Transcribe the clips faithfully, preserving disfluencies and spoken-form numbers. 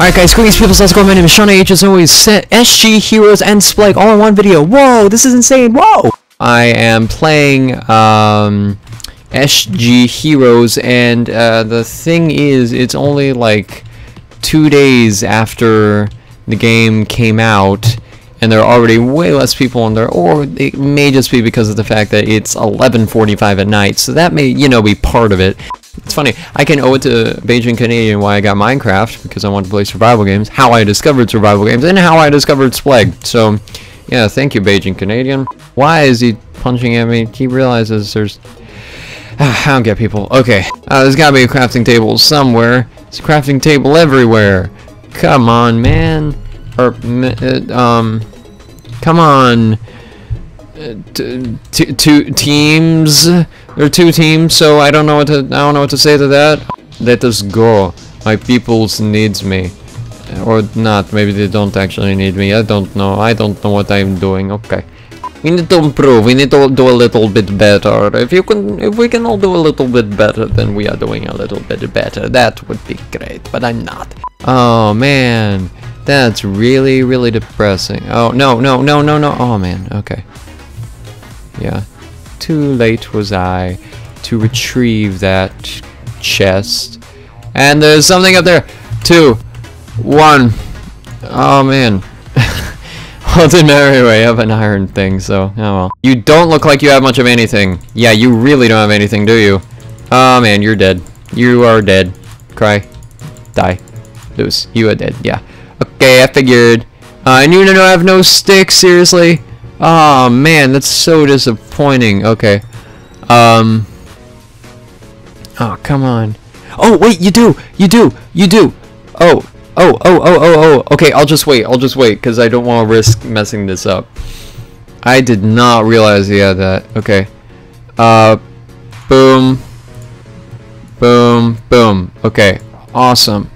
Alright guys, greetings people, how's it going? My name is SeanAH, as always, S G, Heroes, and Splegg all in one video. Whoa, this is insane, whoa! I am playing, um, S G Heroes, and, uh, the thing is, it's only, like, two days after the game came out, and there are already way less people in there, or it may just be because of the fact that it's eleven forty-five at night, so that may, you know, be part of it. It's funny, I can owe it to BeijingCanadian why I got Minecraft, because I want to play survival games, how I discovered survival games, and how I discovered Splegg. So, yeah, thank you, BeijingCanadian. Why is he punching at me? He realizes there's... I don't get people. Okay, uh, there's gotta be a crafting table somewhere. There's a crafting table everywhere. Come on, man. Or, uh, um... Come on... T t two teams. There are two teams, so I don't know what to. I don't know what to say to that. Let us go. My peoples needs me, or not. Maybe they don't actually need me. I don't know. I don't know what I'm doing. Okay. We need to improve. We need to do a little bit better. If you can, if we can all do a little bit better, then we are doing a little bit better. That would be great. But I'm not. Oh man, that's really, really depressing. Oh no, no, no, no, no. Oh man. Okay. Yeah, too late was I to retrieve that chest. And there's something up there. Two, one. Oh man. Well, it didn't matter anyway. I have an iron thing, so oh well. You don't look like you have much of anything. Yeah, you really don't have anything, do you? Oh man, you're dead. You are dead. Cry. Die. Lose. You are dead. Yeah. Okay, I figured. Uh, and you don't have no sticks. Seriously. Oh man, that's so disappointing. Okay. Um. Oh, come on. Oh, wait, you do! You do! You do! Oh, oh, oh, oh, oh, oh. Okay, I'll just wait. I'll just wait, because I don't want to risk messing this up. I did not realize he had that. Okay. Uh. Boom. Boom. Boom. Okay. Awesome.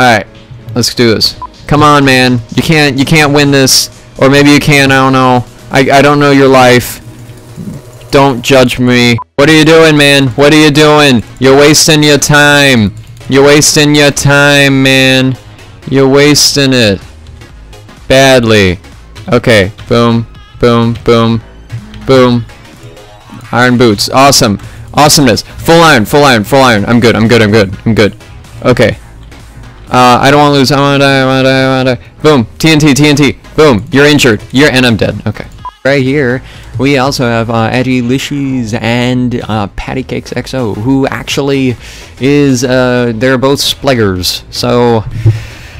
Alright. Let's do this. Come on, man. You can't, you can't win this. Or maybe you can, I don't know. I, I don't know your life. Don't judge me. What are you doing, man? What are you doing? You're wasting your time. You're wasting your time, man. You're wasting it. Badly. Okay. Boom. Boom. Boom. Boom. Iron boots. Awesome. Awesomeness. Full iron. Full iron. Full iron. I'm good. I'm good. I'm good. I'm good. Okay. Uh, I don't want to lose. I want to die. I want to die. I want to die. Boom. T N T. T N T. Boom. You're injured. You're and I'm dead. Okay. Right here, we also have uh, Eddie Lishies and uh, PattycakesXO, who actually is. Uh, they're both Spleggers. So,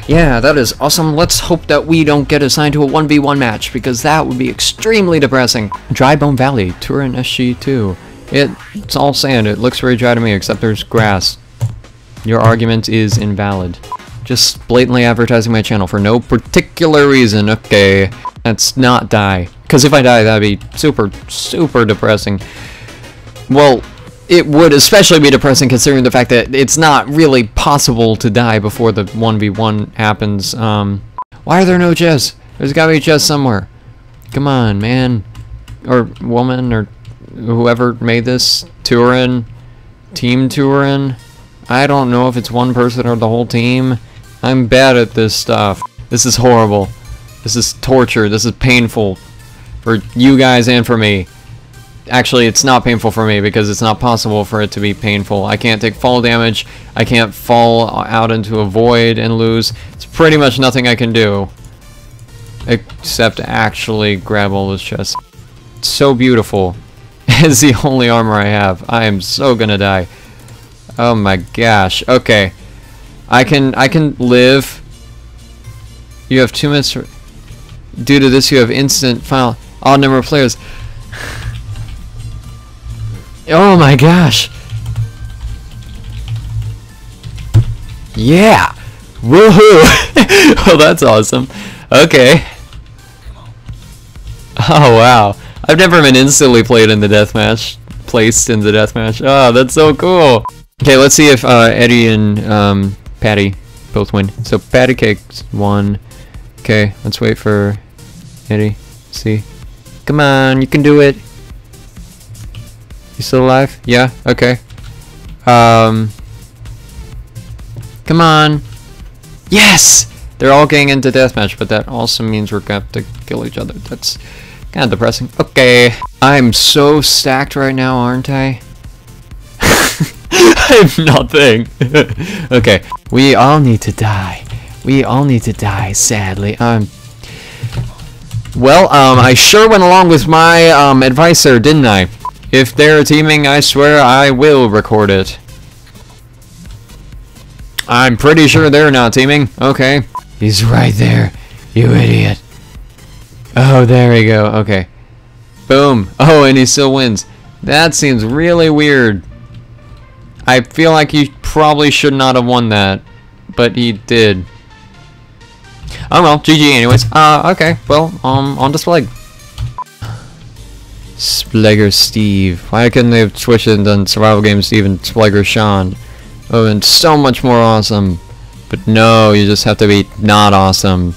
yeah, that is awesome. Let's hope that we don't get assigned to a one v one match because that would be extremely depressing. Dry Bone Valley, Turin S G two. It, it's all sand. It looks very dry to me, except there's grass. Your argument is invalid. Just blatantly advertising my channel for no particular reason. Okay, let's not die. Because if I die, that'd be super, super depressing. Well, it would especially be depressing considering the fact that it's not really possible to die before the one v one happens. Um, why are there no chests? There's gotta be chests somewhere. Come on, man. Or woman, or whoever made this. Turin. Team Turin. I don't know if it's one person or the whole team. I'm bad at this stuff. This is horrible. This is torture. This is painful for you guys and for me. Actually, it's not painful for me because it's not possible for it to be painful. I can't take fall damage. I can't fall out into a void and lose. It's pretty much nothing I can do except actually grab all those chests. It's so beautiful. It's the only armor I have. I am so gonna die. Oh my gosh. Okay. I can I can live. You have two minutes. Due to this, you have instant final odd number of players. Oh my gosh. Yeah. Woohoo. Well, that's awesome. Okay. Oh wow. I've never been instantly played in the deathmatch. Placed in the deathmatch. Oh, that's so cool. Okay, let's see if uh, Eddie and um, Patty both win. So Pattycakes won. Okay, let's wait for Eddie. Let's see, come on, you can do it. You still alive? Yeah. Okay. Um. Come on. Yes! They're all getting into deathmatch, but that also means we're gonna have to kill each other. That's kind of depressing. Okay. I'm so stacked right now, aren't I? I have nothing. Okay. We all need to die. We all need to die, sadly. Um. Well, um, I sure went along with my um, advice there, didn't I? If they're teaming, I swear I will record it. I'm pretty sure they're not teaming. Okay. He's right there, you idiot. Oh, there we go. Okay. Boom. Oh, and he still wins. That seems really weird. I feel like he probably should not have won that, but he did. Oh well, G G anyways. Uh, okay. Well, um, on to Splegg. Splegger Steve. Why couldn't they have switched it and done Survival Game Steve and Splegger Sean? It would have been so much more awesome. But no, you just have to be not awesome.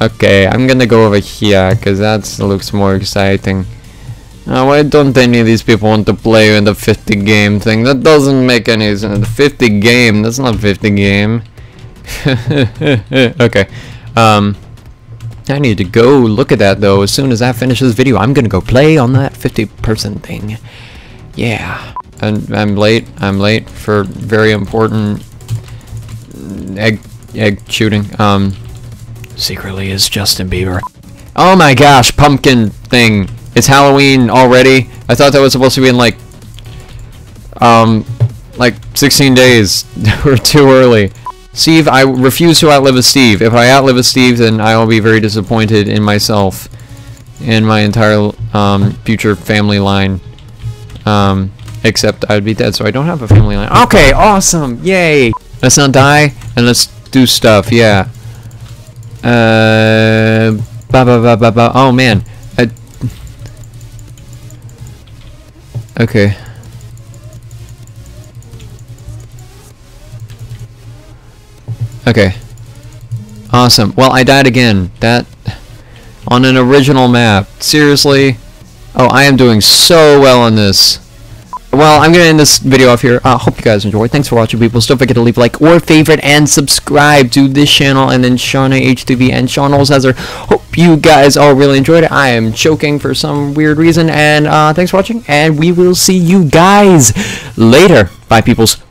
Okay, I'm gonna go over here, because that looks more exciting. Uh, why don't any of these people want to play in the fifty game thing? That doesn't make any sense. fifty game? That's not fifty game. Okay. Um... I need to go look at that though. As soon as I finish this video, I'm gonna go play on that fifty person thing. Yeah. And I'm late. I'm late for very important egg egg shooting. Um, secretly is Justin Bieber. Oh my gosh, pumpkin thing. It's Halloween already. I thought that was supposed to be in like um like sixteen days. We're too early. Steve, I refuse to outlive a Steve. If I outlive a Steve, then I will be very disappointed in myself and my entire um, future family line. Um, except I would be dead, so I don't have a family line. Okay, awesome! Yay! Let's not die, and let's do stuff, yeah. Uh, ba ba ba ba ba. Oh, man. I... Okay. Okay. Awesome. Well, I died again. That... on an original map. Seriously? Oh, I am doing so well on this. Well, I'm gonna end this video off here. I uh, hope you guys enjoyed. Thanks for watching, people. Don't forget to leave a like or favorite and subscribe to this channel and then SeanAHTV and SeanHolshouser. Hope you guys all really enjoyed it. I am choking for some weird reason. And uh, thanks for watching. And we will see you guys later. Bye, peoples.